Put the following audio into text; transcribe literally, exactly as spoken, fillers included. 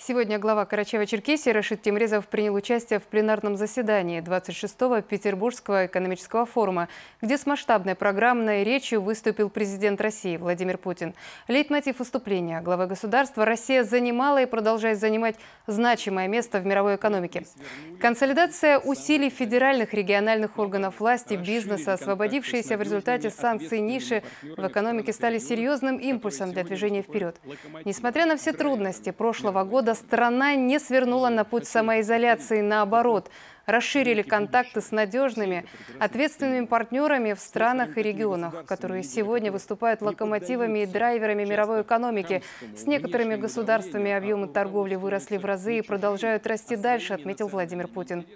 Сегодня глава Карачаево-Черкесии Рашид Темрезов принял участие в пленарном заседании двадцать шестого Петербургского экономического форума, где с масштабной программной речью выступил президент России Владимир Путин. Лейтмотив выступления главы государства: Россия занимала и продолжает занимать значимое место в мировой экономике. Консолидация усилий федеральных, региональных органов власти, бизнеса, освободившиеся в результате санкций ниши в экономике, стали серьезным импульсом для движения вперед. Несмотря на все трудности прошлого года, страна не свернула на путь самоизоляции, наоборот, расширили контакты с надежными, ответственными партнерами в странах и регионах, которые сегодня выступают локомотивами и драйверами мировой экономики. С некоторыми государствами объемы торговли выросли в разы и продолжают расти дальше, отметил Владимир Путин.